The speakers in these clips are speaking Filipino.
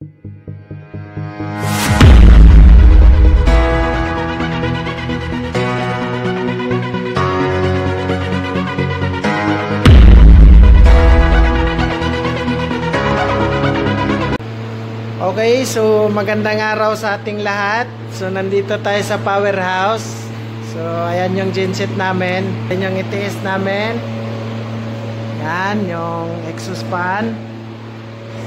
Okay, so magandang araw sa ating lahat. So nandito tayo sa powerhouse. So ayan yung genset namin. Ayan yung ETS namin. Ayan yung exhaust fan.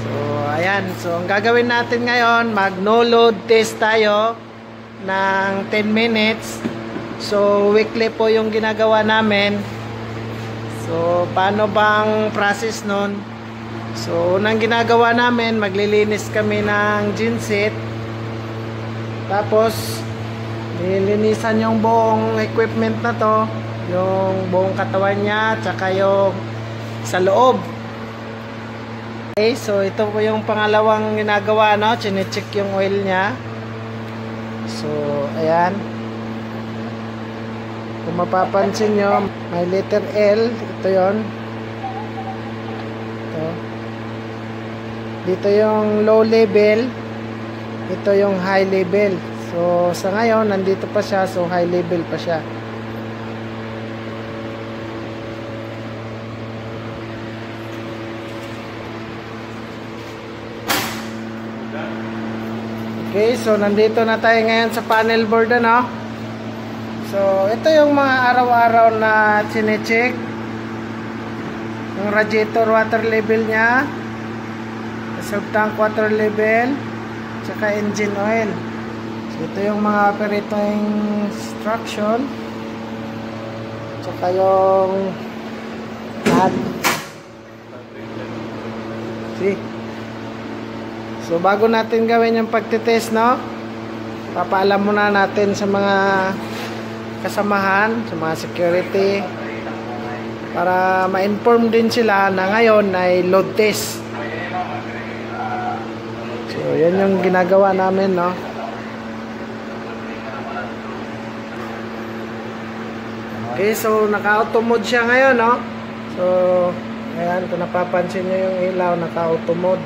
So ayan. So ang gagawin natin ngayon, mag no load test tayo ng 10 minutes. So weekly po yung ginagawa namin. So paano bang process nun? So, unang ginagawa namin, maglilinis kami ng genset. Tapos, nilinisan yung buong equipment na to. Yung buong katawan niya, tsaka yung sa loob. Okay, so ito po yung pangalawang ginagawa, no? Chinecheck yung oil niya. So, ayan. Kung mapapansin nyo, may letter L. Ito yon. Ito. Dito yung low level, ito yung high level. So sa ngayon nandito pa siya, so high level pa siya. Okay, so nandito na tayo ngayon sa panel board, ano? So ito yung mga araw-araw na chinecheck. Yung radiator water level niya, sub-tank water level, tsaka engine oil. So ito yung mga operating instruction, tsaka yung pad. See? So bago natin gawin yung pagtitest, no, papaalam muna natin sa mga kasamahan, sa mga security, para ma-inform din sila na ngayon ay load test. So, yan yung ginagawa namin, no? Okay, so, naka-auto mode siya ngayon, no? So, ayan, kung napapansin nyo yung ilaw, naka-auto mode.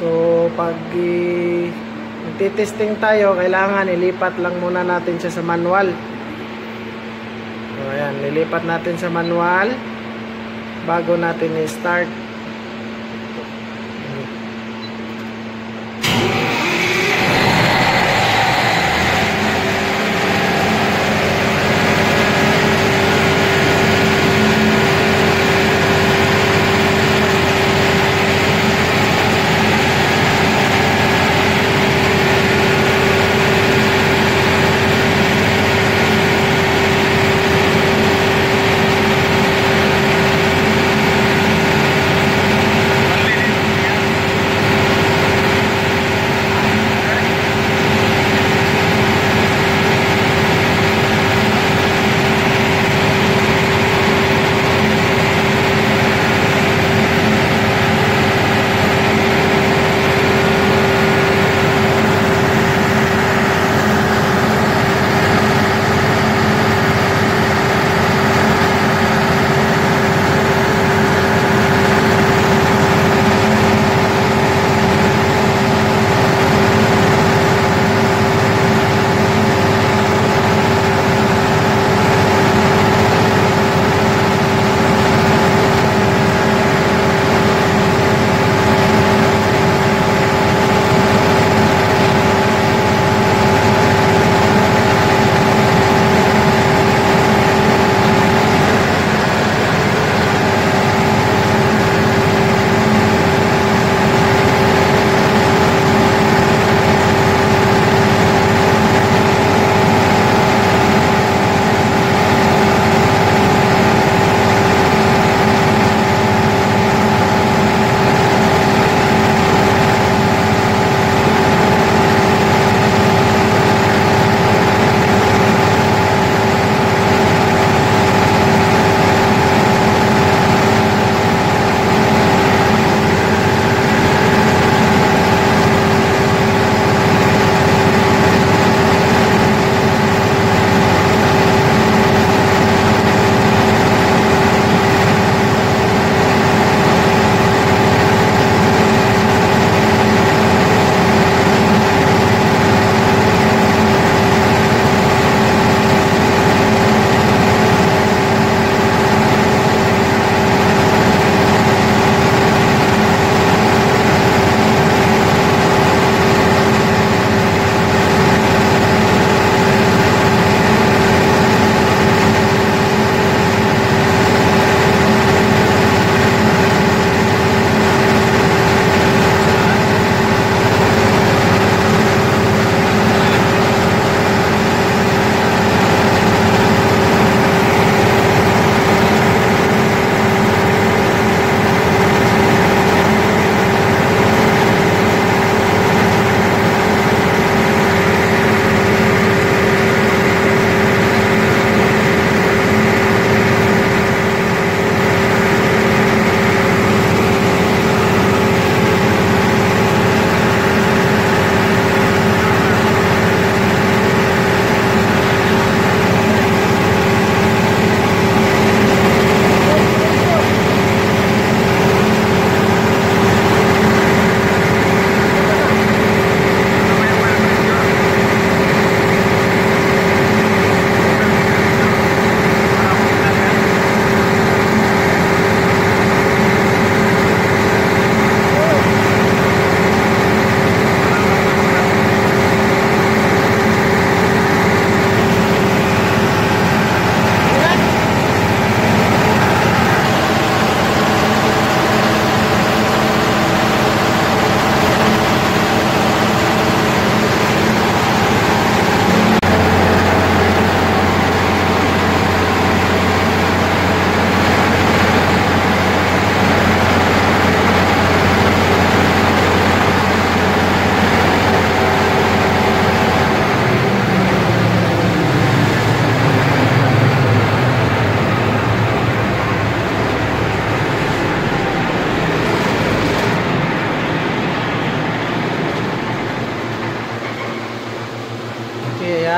So, pag nagtitesting tayo, kailangan ilipat lang muna natin siya sa manual. So, ayan, lilipat natin sa manual bago natin i-start.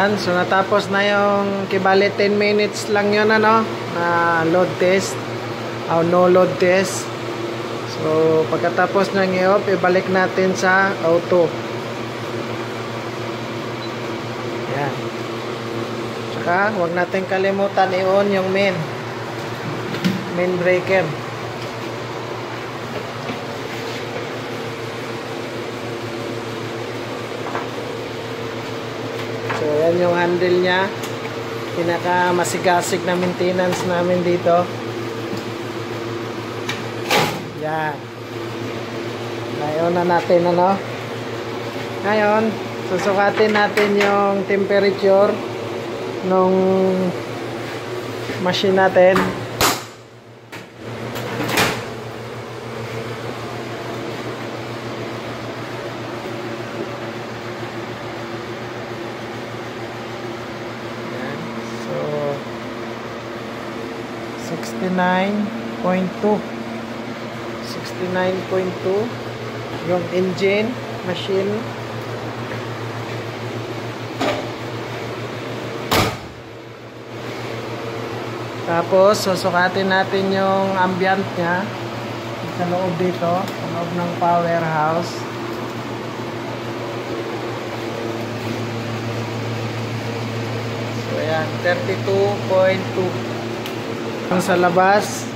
Yan, so natapos na yung kibali 10 minutes lang yun ano, na load test o no load test. So pagkatapos ng i-off, ibalik natin sa auto. Yan. Tsaka huwag natin kalimutan i-on yung main breaker. So yan yung handle nya, pinaka masigasig na maintenance namin dito. Yan, ngayon na natin ano, ngayon susukatin natin yung temperature nung machine natin. Nine point two yung engine machine. Tapos susukatin natin yung ambient nya sa loob dito, sa loob ng powerhouse. So yan, 32.2. Sa labas,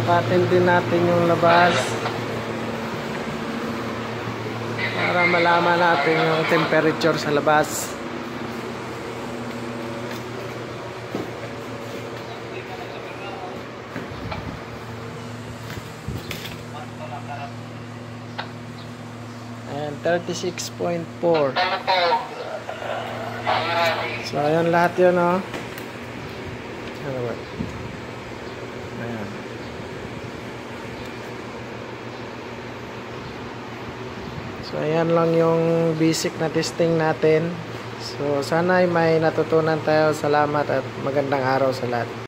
sukatin din natin yung labas para malaman natin yung temperature sa labas. And 36.4. So ayan lahat yun o. Oh. Ayan. So ayan lang yung basic na testing natin. So sana ay may natutunan tayo. Salamat at magandang araw sa lahat.